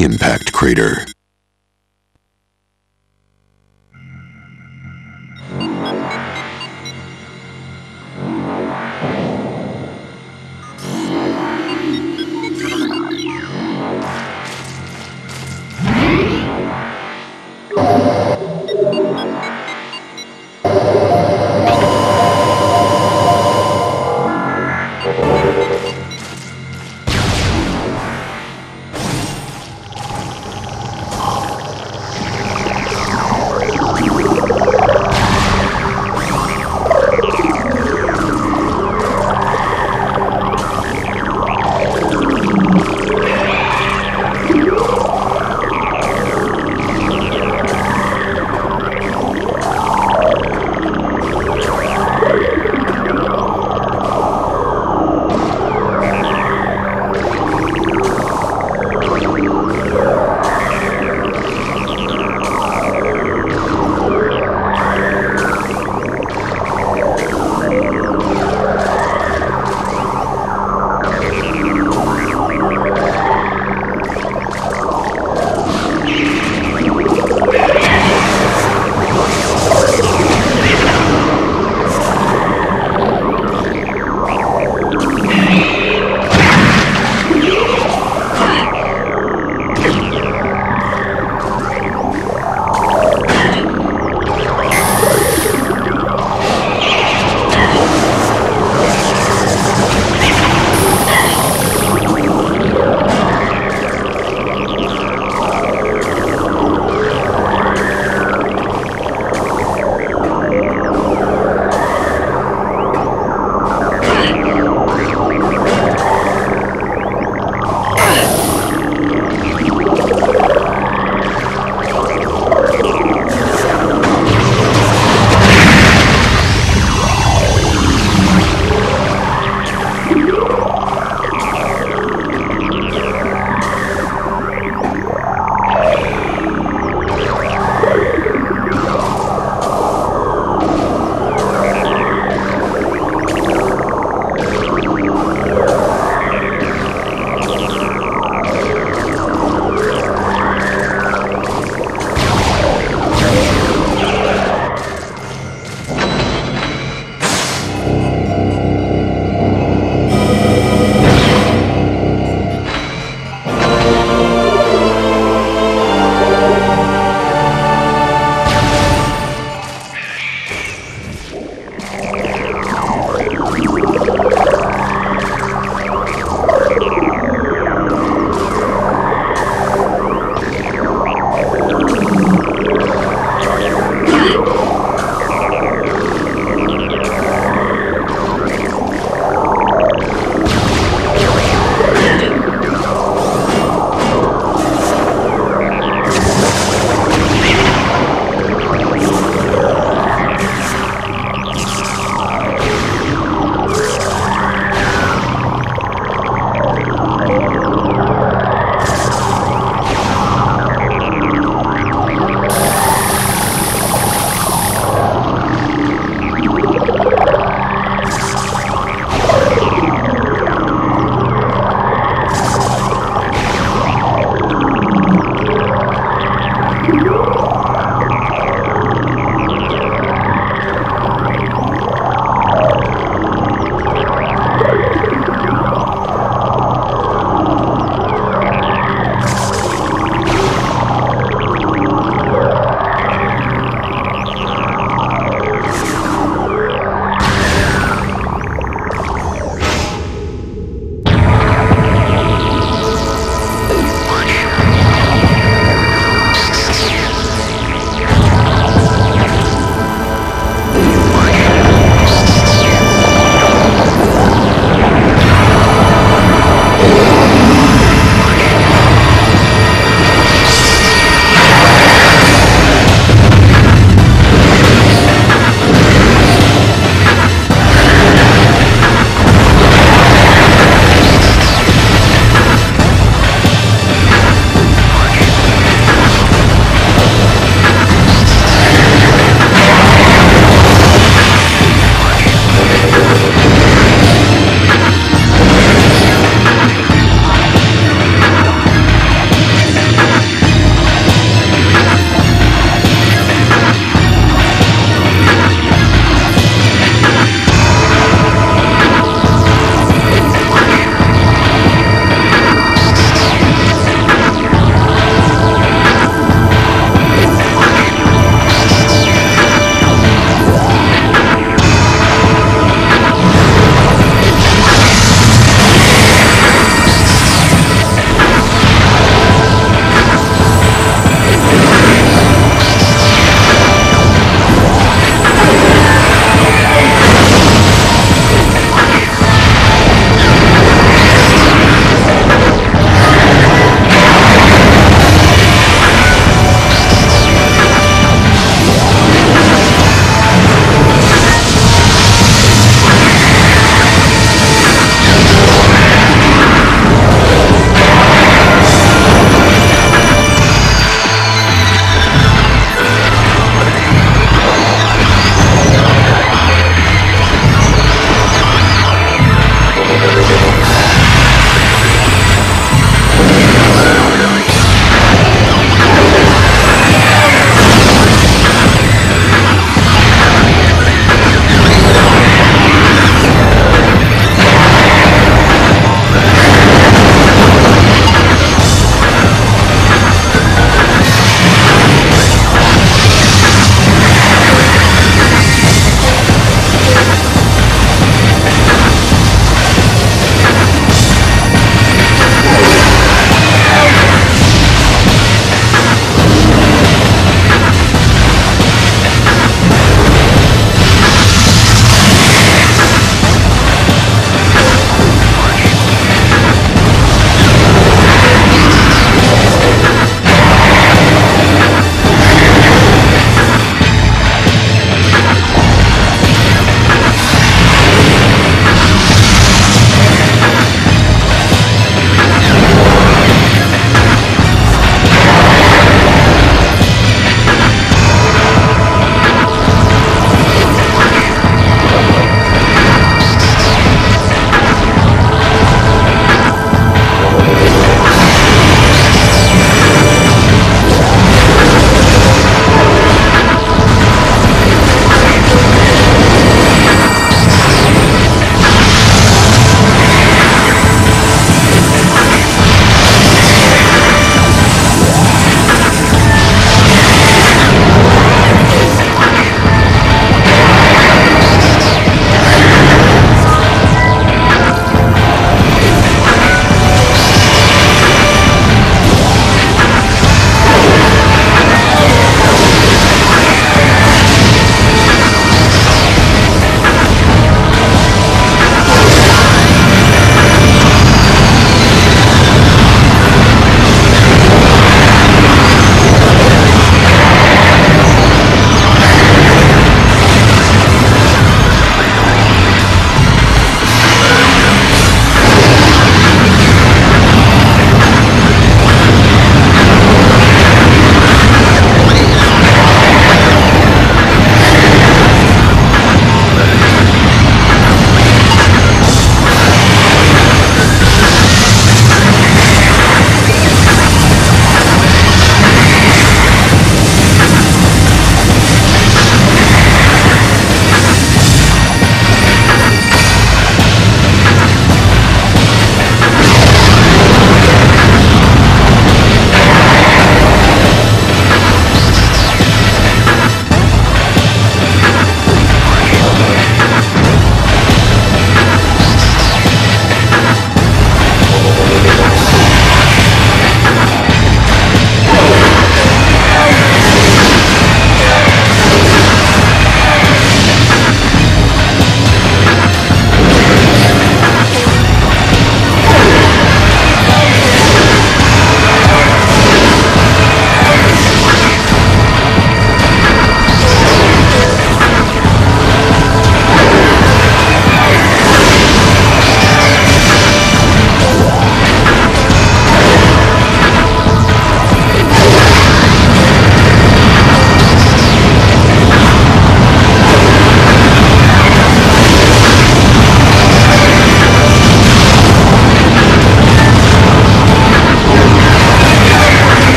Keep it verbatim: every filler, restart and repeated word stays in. impact crater.